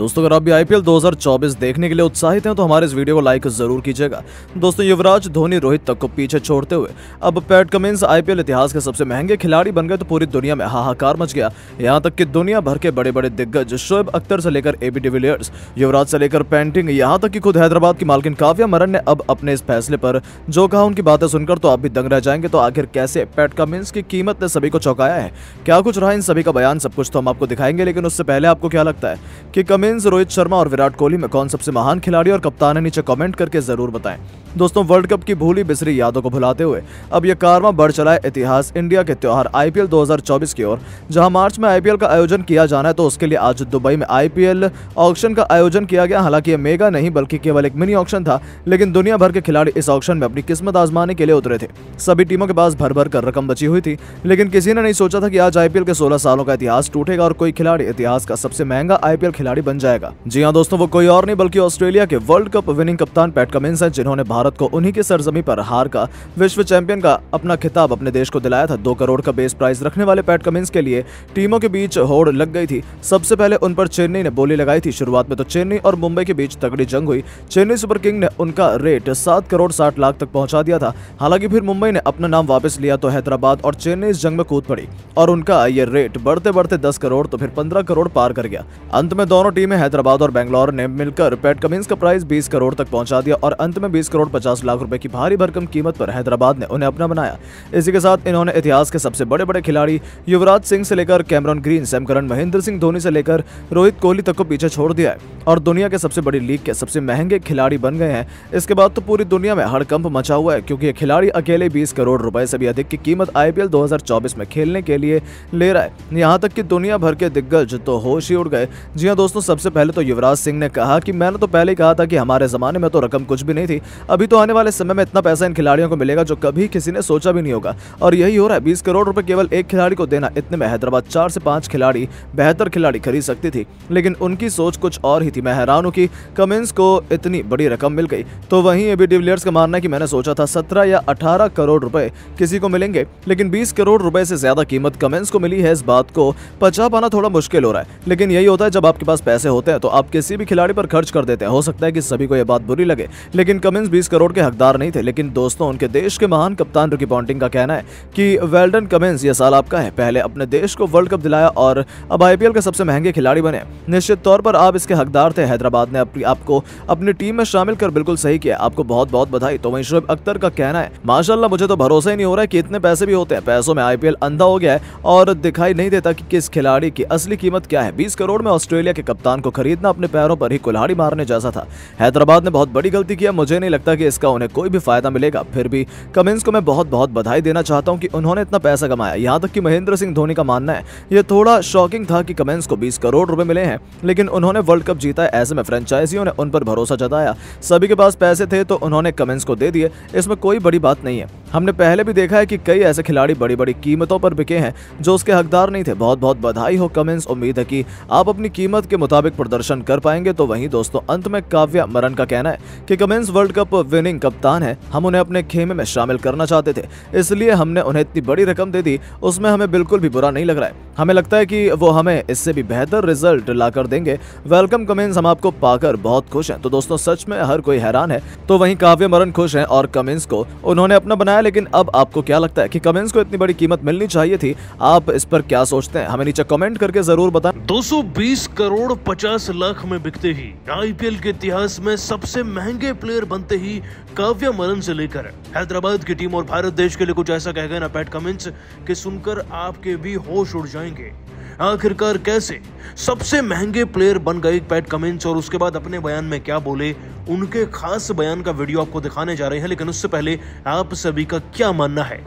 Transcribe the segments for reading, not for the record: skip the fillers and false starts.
दोस्तों अगर आप भी आईपीएल 2024 देखने के लिए उत्साहित हैं तो हमारे इस वीडियो को लाइक जरूर कीजिएगा। दोस्तों युवराज, धोनी, रोहित तक को पीछे छोड़ते हुए अब पैट कमिंस आईपीएल इतिहास के सबसे महंगे खिलाड़ी बन गए तो पूरी दुनिया में हाहाकार मच गया। यहाँ तक कि दुनिया भर के बड़े बड़े दिग्गज शोएब अख्तर से लेकर एबी डिविलियर्स, युवराज से लेकर पेंटिंग, यहाँ तक कि खुद हैदराबाद की मालकिन काव्या मरन ने अब अपने इस फैसले पर जो कहा, उनकी बातें सुनकर तो आप भी दंग रह जाएंगे। तो आखिर कैसे पैट कमिंस की कीमत ने सभी को चौंकाया है, क्या कुछ रहा इन सभी का बयान, सब कुछ तो हम आपको दिखाएंगे। लेकिन उससे पहले आपको क्या लगता है कि कमिंस, रोहित शर्मा और विराट कोहली में कौन सबसे महान खिलाड़ी और कप्तान है, नीचे कमेंट करके जरूर बताएं। दोस्तों वर्ल्ड कप की भूली बिसरी यादों को भुलाते हुए अब यह कारवां बढ़ चला है इतिहास इंडिया के त्योहार आईपीएल 2024 की ओर। जहां मार्च में आईपीएल का आयोजन किया जाना है तो उसके लिए आज दुबई में आईपीएल ऑक्शन का आयोजन किया गया। हालांकि यह मेगा नहीं बल्कि केवल एक मिनी ऑक्शन था, लेकिन दुनिया भर के खिलाड़ी इस ऑक्शन में अपनी किस्मत आजमाने के लिए उतरे थे। सभी टीमों के पास भर भर कर रकम बची हुई थी, लेकिन किसी ने नहीं सोचा था कि आज आईपीएल के 16 सालों का इतिहास टूटेगा और कोई खिलाड़ी इतिहास का सबसे महंगा आईपीएल खिलाड़ी बन जाएगा। जी हाँ दोस्तों, वो कोई और नहीं बल्कि ऑस्ट्रेलिया के वर्ल्ड कप विनिंग कप्तान पैट कमिंस हैं, जिन्होंने भारत को उन्हीं की सरजमी पर हार का विश्व चैंपियन का अपना खिताब अपने देश को दिलाया था। 2 करोड़ का बेस प्राइस रखने वाले पैट कमिंस के लिए टीमों के बीच होड़ लग गई थी। सबसे पहले उन पर चेन्नई ने बोली लगाई थी। शुरुआत में तो चेन्नई और मुंबई के बीच तगड़ी जंग हुई। चेन्नई सुपर किंग ने उनका रेट 7 करोड़ 60 लाख तक पहुंचा दिया था। हालांकि फिर मुंबई ने अपना नाम वापस लिया तो हैदराबाद और चेन्नई इस जंग में कूद पड़ी और उनका यह रेट बढ़ते बढ़ते 10 करोड़ तो फिर 15 करोड़ पार कर गया। अंत में दोनों टीमें हैदराबाद और बैंगलोर ने मिलकर पैट कमिंस का प्राइस 20 करोड़ तक पहुंचा दिया और अंत में 20 करोड़ 50 लाख रुपए की भारी भरकम कीमत पर हैदराबाद ने उन्हें अपना बनाया। इसी के साथ इन्होंने इतिहास के सबसे बड़े बड़े खिलाड़ी युवराज सिंह से लेकर Cameron Green, Sam Curran, Mahendra Singh Dhoni से लेकर रोहित कोहली तक को पीछे छोड़ दिया है और दुनिया के सबसे बड़ी लीग के सबसे महंगे खिलाड़ी बन गए हैं। इसके बाद तो पूरी दुनिया में हड़कंप मचा हुआ है, क्योंकि ये खिलाड़ी अकेले 20 करोड़ रुपए से भी अधिक की कीमत आईपीएल 2024 में खेलने के लिए ले रहा है। यहाँ तक कि दुनिया भर के दिग्गज तो होश ही उड़ गए। जी हाँ दोस्तों, सबसे पहले तो युवराज सिंह ने कहा कि मैंने तो पहले ही कहा था कि हमारे जमाने में तो रकम कुछ भी नहीं थी, अभी तो आने वाले समय में इतना पैसा इन खिलाड़ियों को मिलेगा जो कभी किसी ने सोचा भी नहीं होगा, और यही हो रहा है। 20 करोड़ रुपए केवल एक खिलाड़ी को देना, इतने में हैदराबाद 4 से 5 खिलाड़ी, बेहतर खिलाड़ी खरीद सकती थी, लेकिन उनकी सोच कुछ और ही थी। मैं हैरान हूँ कि कमिंस को इतनी बड़ी रकम मिल गई। तो वहीं एबी डिविलियर्स का मानना है कि मैंने सोचा था 17 या 18 करोड़ रुपए किसी को मिलेंगे, लेकिन 20 करोड़ रुपए से ज्यादा कीमत कमिंस को मिली है। इस बात को पचा पाना थोड़ा मुश्किल हो रहा है, लेकिन यही होता है जब आपके पास पैसे होते हैं तो आप किसी भी खिलाड़ी पर खर्च कर देते हैं। हो सकता है कि सभी को यह बात बुरी लगे, लेकिन कमिंस 20 करोड़ के हकदार नहीं थे। लेकिन दोस्तों उनके देश के महान कप्तान रिकी पॉन्टिंग का कहना है कि वेल डन कमिंस, यह साल आपका है, पहले अपने देश को वर्ल्ड कप दिलाया और अब आईपीएल के सबसे महंगे खिलाड़ी बने। निश्चित तौर पर आप इसके हकदार थे। हैदराबाद ने आपको अपनी टीम में शामिल कर बिल्कुल सही किया, आपको बहुत बहुत बधाई। तो वहीं शोएब अख्तर का कहना है, माशाल्लाह मुझे तो भरोसा ही नहीं हो रहा है कि इतने पैसे भी होते हैं। पैसों में आईपीएल अंधा हो गया है और दिखाई नहीं देता कि किस खिलाड़ी की असली कीमत क्या है। 20 करोड़ में ऑस्ट्रेलिया के कप्तान को खरीदना अपने पैरों पर ही कुल्हाड़ी मारने जैसा था। हैदराबाद ने बहुत बड़ी गलती किया, मुझे नहीं लगता कि इसका उन्हें कोई भी फायदा मिलेगा। फिर भी कमिंस को मैं बहुत बहुत बधाई देना चाहता हूं कि उन्होंने इतना पैसा कमाया। यहां तक कि महेंद्र सिंह धोनी का मानना है, यह थोड़ा शॉकिंग था कि कमिंस को 20 करोड़ रुपए मिले हैं, लेकिन उन्होंने वर्ल्ड कप जीता है। ऐसे में फ्रेंचाइजियों ने उन पर भरोसा जताया, सभी के पास पैसे थे तो उन्होंने कमिंस को दे दिए, इसमें कोई बड़ी बात नहीं है। हमने पहले भी देखा है कि कई ऐसे खिलाड़ी बड़ी बड़ी कीमतों पर बिके हैं जो उसके हकदार नहीं थे। बहुत बहुत बधाई हो कमिंस, उम्मीद है कि आप अपनी कीमत के मुताबिक प्रदर्शन कर पाएंगे। तो वहीं दोस्तों अंत में काव्या मरन का कहना है कि कमिंस वर्ल्ड कप विनिंग कप्तान है, हम उन्हें अपने खेमे में शामिल करना चाहते थे, इसलिए हमने उन्हें इतनी बड़ी रकम दे दी, उसमें हमें बिल्कुल भी बुरा नहीं लग रहा है। हमें लगता है कि वो हमें इससे भी बेहतर रिजल्ट लाकर देंगे। वेलकम कमिंस, हम आपको पाकर बहुत खुश हैं। तो दोस्तों सच में हर कोई हैरान है। तो वहीं काव्या मरन खुश हैं और कमिंस को उन्होंने अपना बनाया। लेकिन अब आपको क्या लगता है कि कमिंस को इतनी बड़ी कीमत मिलनी चाहिए थी? आप इस पर क्या सोचते हैं, हमें नीचे कमेंट करके जरूर बताएं। 220 करोड़ 50 लाख में बिकते ही आईपीएल के इतिहास में सबसे महंगे प्लेयर बनते ही काव्या मरन से लेकर हैदराबाद की टीम और भारत देश के लिए कुछ ऐसा कह गए ना पैट कमिंस कि सुनकर आपके भी होश उड़ जाएंगे। आखिरकार कैसे सबसे महंगे प्लेयर बन गए पैट कमिंस और उसके बाद अपने बयान में क्या बोले, उनके खास बयान का वीडियो आपको दिखाने जा रहे हैं। लेकिन उससे पहले आप सभी का क्या मानना है,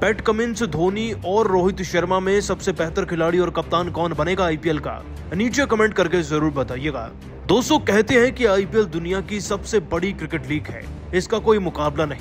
पैट कमिंस, धोनी और रोहित शर्मा में सबसे बेहतर खिलाड़ी और कप्तान कौन बनेगा आईपीएल का, नीचे कमेंट करके जरूर बताइएगा। दोस्तों कहते हैं कि आईपीएल दुनिया की सबसे बड़ी क्रिकेट लीग है, इसका कोई मुकाबला नहीं,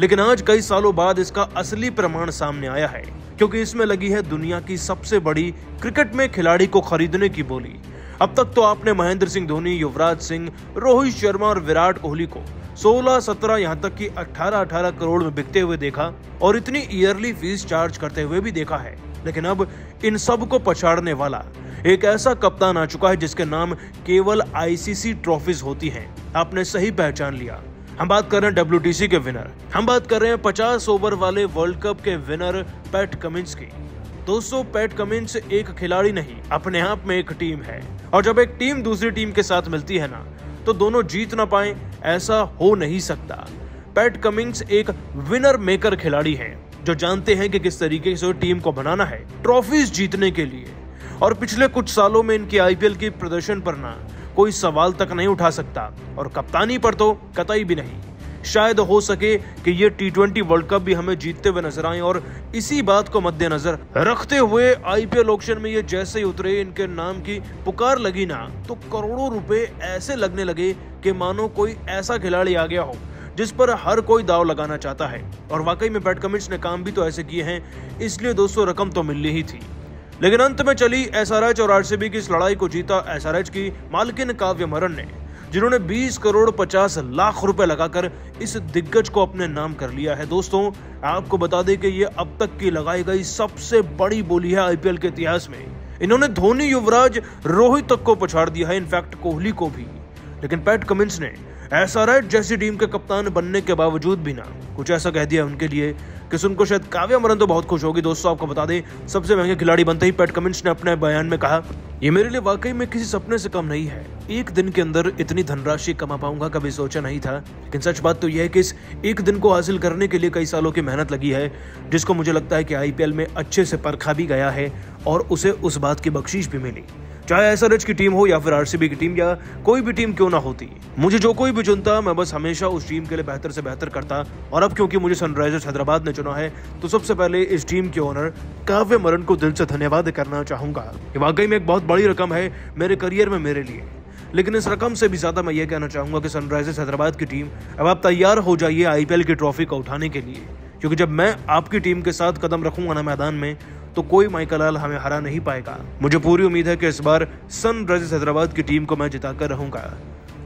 लेकिन आज कई सालों बाद इसका असली प्रमाण सामने आया है, क्योंकि इसमें लगी है दुनिया की सबसे बड़ी क्रिकेट में खिलाड़ी को खरीदने की बोली। अब तक तो आपने महेंद्र सिंह धोनी, युवराज सिंह, रोहित शर्मा और विराट कोहली को 16, 17 यहाँ तक कि 18 करोड़ में बिकते हुए देखा और इतनी ईयरली फीस चार्ज करते हुए भी देखा है। लेकिन अब इन सब को पछाड़ने वाला, एक ऐसा कप्तान आ चुका है जिसके नाम केवल आईसीसी ट्रॉफीज होती हैं। आपने सही पहचान लिया, हम बात कर रहे हैं WTC के विनर, हम बात कर रहे हैं 50 ओवर वाले वर्ल्ड कप के विनर पैट कमिंस की। दोस्तों, पैट कमिंस एक खिलाड़ी नहीं, अपने आप में एक टीम है, और जब एक टीम दूसरी टीम के साथ मिलती है ना, तो दोनों जीत ना पाए ऐसा हो नहीं सकता। पैट कमिंस एक विनर मेकर खिलाड़ी है जो जानते हैं कि किस तरीके से टीम को बनाना है ट्रॉफीज जीतने के लिए, और पिछले कुछ सालों में इनके IPL के प्रदर्शन पर ना कोई सवाल तक नहीं उठा सकता, और कप्तानी पर तो कतई भी नहीं। शायद हो सके कि ये T20 वर्ल्ड कप भी हमें जीतते हुए नजर आए, और इसी बात को मद्देनजर रखते हुए IPL ऑक्शन में ये जैसे ही उतरे, इनके नाम की पुकार लगी ना, तो करोड़ों रुपए ऐसे लगने लगे कि मानो कोई ऐसा खिलाड़ी आ गया हो जिस पर हर कोई दाव लगाना चाहता है। और वाकई में पैट कमिंस ने काम भी तो ऐसे किए हैं, इसलिए दोस्तों रकम तो मिलनी ही थी। लेकिन अंत में चली SRH और RCB की इस लड़ाई को जीता SRH की मालकिन काव्य मरन ने, जिन्होंने 20 करोड़ 50 लाख रुपए लगाकर इस दिग्गज को अपने नाम कर लिया है। दोस्तों, आपको बता दें कि ये अब तक की लगाई गई सबसे बड़ी बोली है IPL के इतिहास में। इन्होंने धोनी, युवराज, रोहित तक को पछाड़ दिया है, इनफैक्ट कोहली को भी। लेकिन पैट कमिंस ने SRH जैसी टीम के कप्तान बनने के बावजूद भी ना कुछ ऐसा कह दिया उनके लिए कि सुनकर शायद काव्या मरन तो बहुत खुश होगी। दोस्तों, आपको बता दें, सबसे महंगे खिलाड़ी बनते ही पैट कमिंस ने अपने बयान में कहा, ये मेरे लिए वाकई में किसी सपने से कम नहीं है। एक दिन के अंदर इतनी धनराशि कमा पाऊंगा कभी सोचा नहीं था, लेकिन सच बात तो यह है कि इस एक दिन को हासिल करने के लिए कई सालों की मेहनत लगी है, जिसको मुझे लगता है कि IPL में अच्छे से परखा भी गया है और उसे उस बात की बख्शीश भी मिली। चाहे SRH की टीम हो या फिर RCB की टीम या कोई भी टीम क्यों ना होती, मुझे जो कोई भी चुनता, मैं बस हमेशा उस टीम के लिए बेहतर से बेहतर करता, और अब क्योंकि मुझे सनराइजर्स हैदराबाद ने चुना है, तो सबसे पहले इस टीम के ओनर काव्य मरन को दिल से धन्यवाद करना चाहूंगा। वाकई में एक बहुत बड़ी रकम है मेरे करियर में मेरे लिए, लेकिन इस रकम से भी ज्यादा मैं ये कहना चाहूंगा कि सनराइजर्स हैदराबाद की टीम, अब आप तैयार हो जाइए IPL की ट्रॉफी को उठाने के लिए, क्योंकि जब मैं आपकी टीम के साथ कदम रखूंगा ना मैदान में, तो कोई माइकल लाल हमें हरा नहीं पाएगा। मुझे पूरी उम्मीद है कि इस बार सनराइजर्स हैदराबाद की टीम को मैं जिताकर रहूंगा।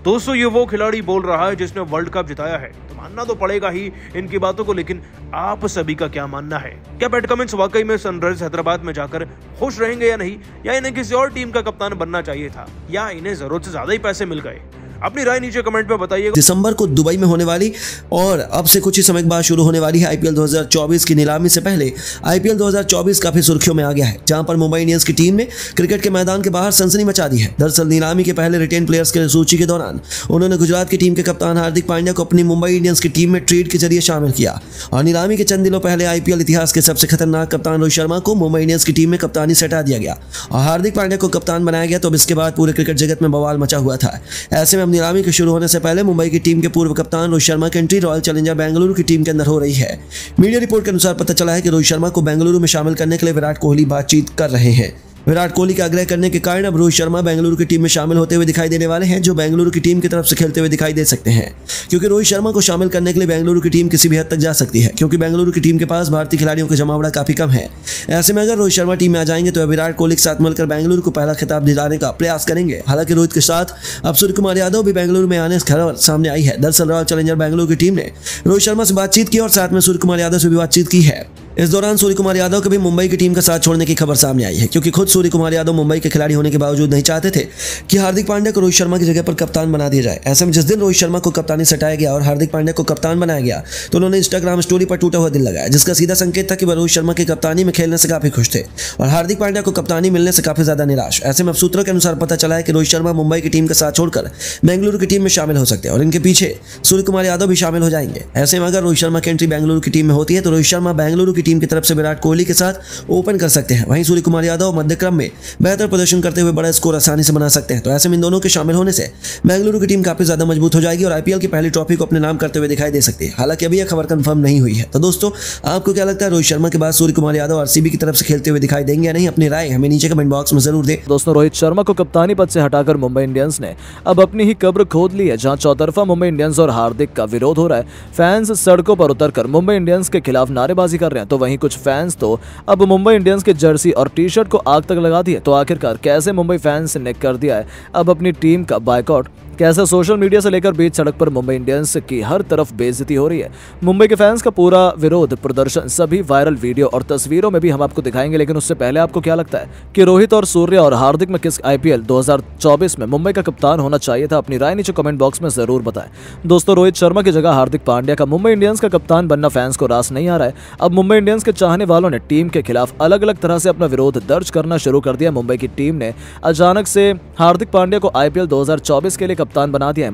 दोस्तों, ये वो खिलाड़ी बोल रहा है जिसने वर्ल्ड कप जिताया है, तो मानना तो पड़ेगा ही इनकी बातों को। लेकिन आप सभी का क्या मानना है, क्या पैट कमिंस वाकई में सनराइजर्स हैदराबाद में जाकर खुश रहेंगे या नहीं, या इन्हें किसी और टीम का कप्तान बनना चाहिए था, या इन्हें जरूरत से ज्यादा ही पैसे मिल गए? अपनी राय नीचे कमेंट में बताइएगा। दिसंबर को दुबई में होने वाली और अब से कुछ ही समय बाद शुरू होने वाली है IPL 2024 की नीलामी से पहले IPL 2024 काफी सुर्खियों में आ गया है, जहां पर मुंबई इंडियंस की टीम ने क्रिकेट के मैदान के बाहर सनसनी मचा दी है। दरअसल नीलामी के पहले रिटेन प्लेयर्स की सूची के दौरान उन्होंने गुजरात की टीम के कप्तान हार्दिक पांड्या को अपनी मुंबई इंडियंस की टीम में ट्रेड के जरिए शामिल किया, और नीलामी के चंद दिनों पहले IPL इतिहास के सबसे खतरनाक कप्तान रोहित शर्मा को मुंबई इंडियंस की टीम में कप्तानी से हटा दिया गया और हार्दिक पांड्या को कप्तान बनाया गया। तो अब इसके बाद पूरे क्रिकेट जगत में बवाल मचा हुआ था। ऐसे में नीलामी के शुरू होने से पहले मुंबई की टीम के पूर्व कप्तान रोहित शर्मा की एंट्री रॉयल चैलेंजर बेंगलुरु की टीम के अंदर हो रही है। मीडिया रिपोर्ट के अनुसार पता चला है कि रोहित शर्मा को बेंगलुरु में शामिल करने के लिए विराट कोहली बातचीत कर रहे हैं। विराट कोहली का आग्रह करने के कारण अब रोहित शर्मा बेंगलुरु की टीम में शामिल होते हुए दिखाई देने वाले हैं, जो बेंगलुरु की टीम की तरफ से खेलते हुए दिखाई दे सकते हैं, क्योंकि रोहित शर्मा को शामिल करने के लिए बेंगलुरु की टीम किसी भी हद तक जा सकती है, क्योंकि बेंगलुरु की टीम के पास भारतीय खिलाड़ियों का जमावड़ा काफी कम है। ऐसे में अगर रोहित शर्मा टीम में आ जाएंगे तो विराट कोहली के साथ मिलकर बेंगलुरु को पहला खिताब दिलाने का प्रयास करेंगे। हालांकि रोहित के साथ अब सूर्यकुमार यादव भी बेंगलुरु में आने की खबर सामने आई है। दरअसल रॉयल चैलेंजर बेंगलुरु की टीम ने रोहित शर्मा से बातचीत की और साथ में सूर्यकुमार यादव से भी बातचीत की है। इस दौरान सूर्यकुमार यादव को भी मुंबई की टीम का साथ छोड़ने की खबर सामने आई है, क्योंकि खुद सूर्यकुमार यादव मुंबई के खिलाड़ी होने के बावजूद नहीं चाहते थे कि हार्दिक पांड्या को रोहित शर्मा की जगह पर कप्तान बना दिया जाए। ऐसे में जिस दिन रोहित शर्मा को कप्तानी से हटाया गया और हार्दिक पांड्या को कप्तान बनाया गया, तो उन्होंने इंस्टाग्राम स्टोरी पर टूटा हुआ दिल लगाया, जिसका सीधा संकेत था कि वह रोहित शर्मा की कप्तानी में खेलने से काफी खुश थे और हार्दिक पांड्या को कप्तानी मिलने से काफी ज्यादा निराश। ऐसे में अब सूत्रों के अनुसार पता चला है कि रोहित शर्मा मुंबई की टीम का साथ छोड़कर बेंगलुरु की टीम में शामिल हो सकते हैं और इनके पीछे सूर्यकुमार यादव भी शामिल हो जाएंगे। ऐसे में अगर रोहित शर्मा की एंट्री बेंगलुरु की टीम में होती है तो रोहित शर्मा बेंगलुरु की टीम की तरफ से विराट कोहली के साथ ओपन कर सकते हैं। वहीं सूर्यकुमार यादव मध्यक्रम में बेहतर प्रदर्शन करते हुए बड़ा स्कोर आसानी से बना सकते हैं। तो ऐसे में इन दोनों के शामिल होने से बेंगलुरु की टीम काफी ज्यादा मजबूत हो जाएगी और IPL की पहली ट्रॉफी को अपने नाम करते हुए दिखाई दे सकती है। हालांकि अभी यह खबर कंफर्म नहीं हुई है। तो दोस्तों, आपको क्या लगता है, रोहित शर्मा के बाद सूर्यकुमार यादव RCB की तरफ से खेलते हुए दिखाई देंगे या नहीं? अपनी राय हमें नीचे कमेंट बॉक्स में जरूर दें। दोस्तों, रोहित शर्मा को कप्तानी पद से हटाकर मुंबई इंडियंस ने अब अपनी ही कब्र खोद ली है, जहां चौतरफा मुंबई इंडियंस और हार्दिक का विरोध हो रहा है। फैंस सड़कों पर उतरकर मुंबई इंडियंस के खिलाफ नारेबाजी कर रहे हैं, तो वहीं कुछ फैंस तो अब मुंबई इंडियंस के जर्सी और टी-शर्ट को आग तक लगा दी है। तो आखिरकार कैसे मुंबई फैंस ने कर दिया है अब अपनी टीम का बायकॉट? कैसे सोशल मीडिया से लेकर बीच सड़क पर मुंबई इंडियंस की हर तरफ बेइज्जती हो रही है। मुंबई के फैंस का पूरा विरोध प्रदर्शन सभी वायरल वीडियो और तस्वीरों में भी हम आपको दिखाएंगे, लेकिन उससे पहले आपको क्या लगता है कि रोहित और सूर्य और हार्दिक में किस आईपीएल 2024 में मुंबई का कप्तान होना चाहिए था? अपनी राय नीचे कमेंट बॉक्स में जरूर बताएं। दोस्तों, रोहित शर्मा की जगह हार्दिक पांड्या का मुंबई इंडियंस का कप्तान बनना फैंस को रास नहीं आ रहा है। अब मुंबई इंडियंस के चाहने वालों ने टीम के खिलाफ अलग अलग तरह से अपना विरोध दर्ज करना शुरू कर दिया। मुंबई की टीम ने अचानक से हार्दिक पांड्या को आईपीएल 2024 के लिए कप्तान बना दिया है।